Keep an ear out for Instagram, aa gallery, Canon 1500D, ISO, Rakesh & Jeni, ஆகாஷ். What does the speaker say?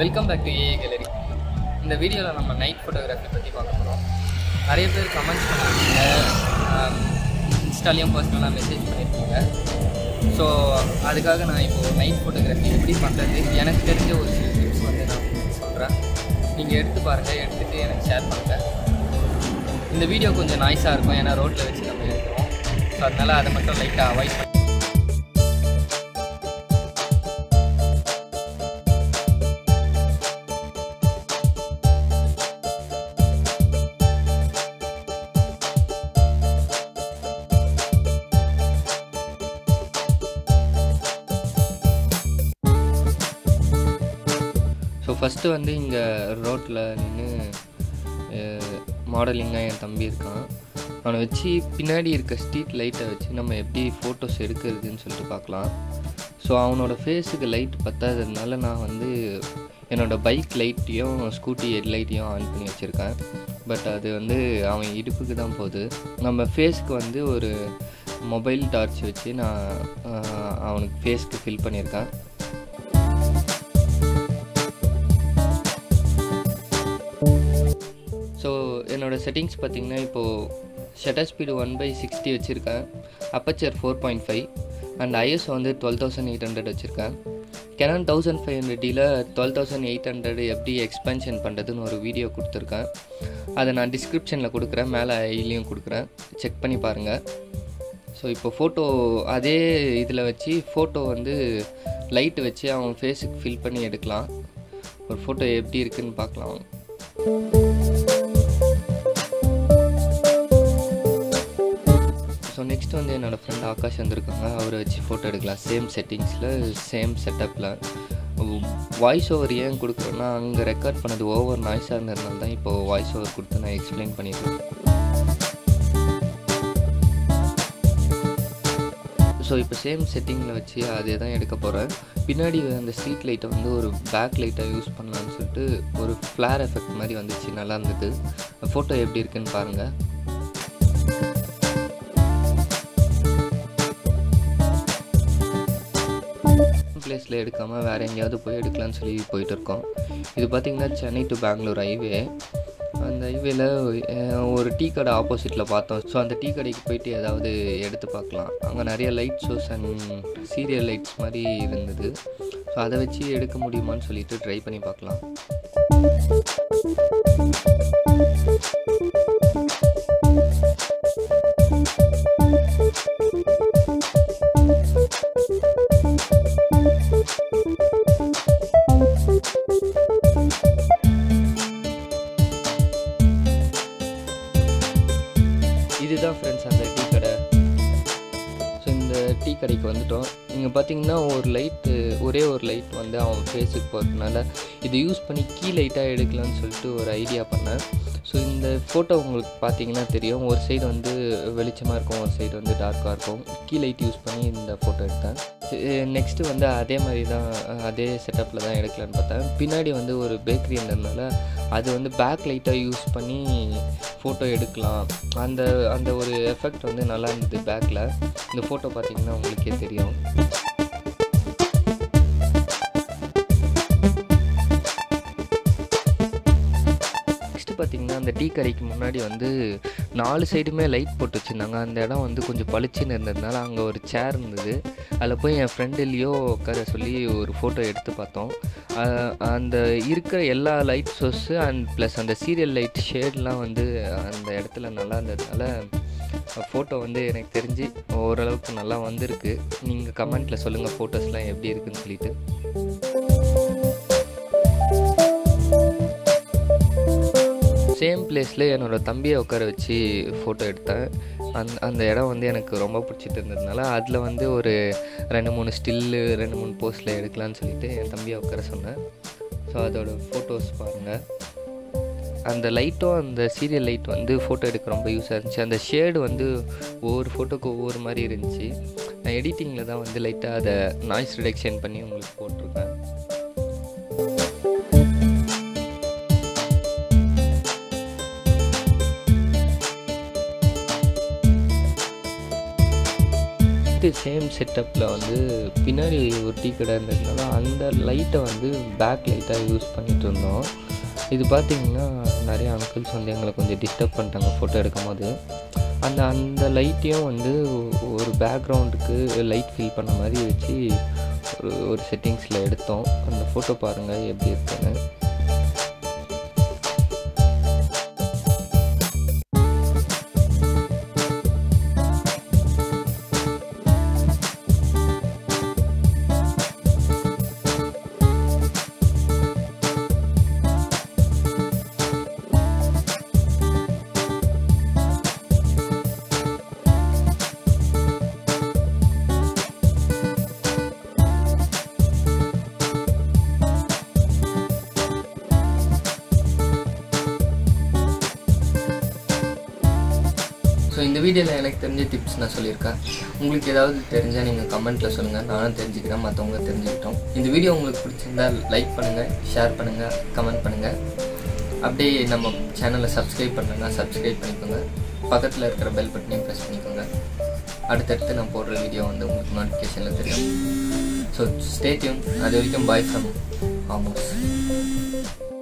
Welcome back to aa gallery. In this video, we will night photography. We will see comments Instagram personal message. So, that's why I will night photography. I will share this video. This video is nice. I will share this video. So first வந்து இங்க ரோட்ல நின்னு மாடலிங்கா என் தம்பி இருக்கான் அவனை வெச்சி பின்னாடி இருக்க ஸ்ட்ரீட் லைட்ட வெச்சி நம்ம எப்படி போட்டோஸ் எடுக்கிறதுன்னு சொல்லிட்டு பார்க்கலாம் சோ அவனோட ஃபேஸ்க்கு லைட் பத்தாததனால நான் வந்து என்னோட பைக் லைட்டையும் ஸ்கூட்டி ஹெட் லைட்டையும் ஆன் பண்ணி வச்சிருக்கேன் பட் அது வந்து அவன் இடுப்புக்கு தான் போகுது நம்ம ஃபேஸ்க்கு வந்து ஒரு மொபைல் டார்ச் வெச்சி நான் அவனுக்கு ஃபேஸ்க்கு ஃபில் பண்ணியிருக்கேன் என்னோட செட்டிங்ஸ் பாத்தீங்கன்னா இப்போ ஷட்டர் ஸ்பீடு 1/60 வச்சிருக்கேன் அபச்சர் 4.5 and ISO வந்து 12800 வச்சிருக்கேன் Canon 1500D ல 12800 எப்படி எக்ஸ்பான்ஷன் பண்றதுன்னு ஒரு வீடியோ கொடுத்திருக்கேன் அத நான் டிஸ்கிரிப்ஷன்ல கொடுக்கிறேன் மேல ஐலயும் கொடுக்கிறேன் செக் பண்ணி பாருங்க சோ இப்போ போட்டோ அதே இதுல வச்சி போட்டோ வந்து லைட் வச்சி அவன் ஃபேஸ்க்கு ஃபில் பண்ணி எடுக்கலாம் ஒரு போட்டோ எப்படி இருக்குன்னு பார்க்கலாம் So next வந்து என்னோட friend ஆகாஷ் வந்திருக்காங்க அவரை வெச்சி போட்டோ எடுக்கலாம் சேம் செட்டிங்ஸ்ல சேம் செட்டப்ல வாய்ஸ் ஓவர் ஏன் கொடுக்கறேன்னா அங்க ரெக்கார்ட் பண்ணது ஓவர் நாய்ஸா இருந்ததனால தான் இப்போ வாய்ஸ் ஓவர் கொடுத்து நான் எக்ஸ்பிளைன் பண்ணிட்டேன் சோ இப்போ சேம் செட்டிங்ல வெச்சி அதே தான் எடுக்க போறேன் பின்னாடி அந்த ஸ்ட்ரீட் லைட்ட வந்து ஒரு பேக் லைட்டா யூஸ் பண்ணலாம்னு சொல்லிட்டு ஒரு ஃப்ளேர் எஃபெக்ட் மாதிரி வந்துச்சு நல்லா இருந்தது போட்டோ எப்படி இருக்குன்னு பாருங்க பிளேஸ்ல எடுக்காம வேற எங்கயாவது போய் எடுக்கலாம்னு சொல்லி போயிட்டு இருக்கோம் இது பாத்தீங்கன்னா சென்னை டு பெங்களூர் ஹைவே அந்த ஹைவேல ஒரு டீ கடை ஆப்போசிட்ல பார்த்தோம் சோ அந்த டீ கடைக்கு போய்ட்டு ஏதாவது எடுத்து பார்க்கலாம் அங்க நிறைய light shows and serial lights மாதிரி இருந்தது சோ அத வெச்சி எடுக்க முடியுமான்னு சொல்லிட்டு ட்ரை பண்ணி பார்க்கலாம் இதுதான் फ्रेंड्स அந்த டீ கடை சோ இந்த டீ கடைக்கு வந்துட்டோம் நீங்க பாத்தீங்கன்னா ஒரே ஒரு லைட் வந்து அவன் ஃபேஸ்க்கு போறதுனால இது யூஸ் பண்ணி கீ லைட்டா எடுக்கலாம்னு சொல்லிட்டு ஒரு ஐடியா பண்ணேன் சோ இந்த போட்டோ உங்களுக்கு பாத்தீங்கன்னா தெரியும் ஒரு சைடு வந்து வெளிச்சமா இருக்கும் ஒரு சைடு வந்து டார்க்கா இருக்கும் கீ லைட் யூஸ் பண்ணி இந்த போட்டோ எடுத்தேன் நெக்ஸ்ட் வந்து அதே மாதிரி தான் அதே செட்டப்ல தான் எடுக்கலாம்னு பார்த்தேன் பின்னாடி வந்து ஒரு பேக்கரி இருந்தனால அது வந்து பேக் லைட்டா யூஸ் பண்ணி போட்டோ எடுக்கலாம் அந்த ஒரு எஃபெக்ட் வந்து நல்லா இருந்துது பேக்ல இந்த போட்டோ பாத்தீங்கன்னா உங்களுக்கே தெரியும் பாத்தீங்கன்னா அந்த டீ கடைக்கு முன்னாடி வந்து நாலு சைடுமே லைட் போட்டு வச்சிருந்தாங்க அந்த இடம் வந்து கொஞ்சம் பளிச்சுன்னு இருந்ததனால அங்க ஒரு சேர் இருந்தது அதுல போய் என் ஃப்ரெண்ட் லியோ உட்கார சொல்லி ஒரு போட்டோ எடுத்து பார்த்தோம் அந்த இருக்கிற எல்லா லைட் ஷோஸ் அண்ட் பிளஸ் அந்த சீரியல் லைட் ஷேட்லாம் வந்து அந்த இடத்துல நல்லா இருந்ததனால போட்டோ வந்து எனக்கு தெரிஞ்சு ஓரளவுக்கு நல்லா வந்திருக்கு நீங்க கமெண்ட்ல சொல்லுங்க போட்டோஸ்லாம் எப்படி இருக்குன்னு சொல்லிட்டு சேம் பிளேஸ்ல என்னோட தம்பியை உட்கார வச்சு போட்டோ எடுத்தேன் அந்த இடம் வந்து எனக்கு ரொம்ப பிடிச்சிட்டு இருந்ததுனால அதில் வந்து ஒரு 2-3 ஸ்டில்லு 2-3 போஸ்ட்ல எடுக்கலாம்னு சொல்லிட்டு என் தம்பியை உட்கார சொன்னேன் ஸோ அதோட ஃபோட்டோஸ் பாருங்கள் அந்த லைட்டும் அந்த சீரியல் லைட் வந்து ஃபோட்டோ எடுக்க ரொம்ப யூஸாக இருந்துச்சு அந்த ஷேடு வந்து ஒவ்வொரு ஃபோட்டோக்கு ஒவ்வொரு மாதிரி இருந்துச்சு நான் எடிட்டிங்கில் தான் வந்து லைட்டாக அதை நாய்ஸ் ரிடக்ஷன் பண்ணி உங்களுக்கு போட்டிருக்கேன் நெக்ஸ்ட்டு சேம் செட்டப்பில் வந்து பின்னாடி ஒரு டீ கடை இருந்ததுனால அந்த லைட்டை வந்து பேக் லைட்டாக யூஸ் பண்ணிகிட்டு இருந்தோம். இது பார்த்திங்கன்னா நிறைய அங்கிள்ஸ் வந்து எங்களை கொஞ்சம் டிஸ்டர்ப் பண்ணிட்டாங்க ஃபோட்டோ எடுக்கும் போது. அந்த அந்த லைட்டையும் வந்து ஒரு பேக்ரவுண்டுக்கு லைட் ஃபில் பண்ண மாதிரி வச்சு ஒரு செட்டிங்ஸில் எடுத்தோம். அந்த ஃபோட்டோ பாருங்கள் எப்படி இருக்குன்னு. ஸோ இந்த வீடியோவில் எனக்கு தெரிஞ்ச டிப்ஸ் நான் சொல்லியிருக்கேன். உங்களுக்கு ஏதாவது தெரிஞ்சால் நீங்கள் கமெண்ட்டில் சொல்லுங்கள், நானும் தெரிஞ்சுக்கிறேன், மற்றவங்க தெரிஞ்சுக்கிட்டோம். இந்த வீடியோ உங்களுக்கு பிடிச்சிருந்தால் லைக் பண்ணுங்கள், ஷேர் பண்ணுங்கள், கமெண்ட் பண்ணுங்கள். அப்படியே நம்ம சேனலை சப்ஸ்கிரைப் பண்ணுங்கள், சப்ஸ்கிரைப் பண்ணிக்கோங்க. பக்கத்தில் இருக்கிற பெல் பட்டனையும் ப்ரெஸ் பண்ணிக்கோங்க. அடுத்தடுத்து நான் போடுற வீடியோ வந்து உங்களுக்கு நோட்டிஃபிகேஷனில் தெரியும். So stay tune. அது வரைக்கும் பாய் ஃப்ரம் ஆல்மோஸ்ட்.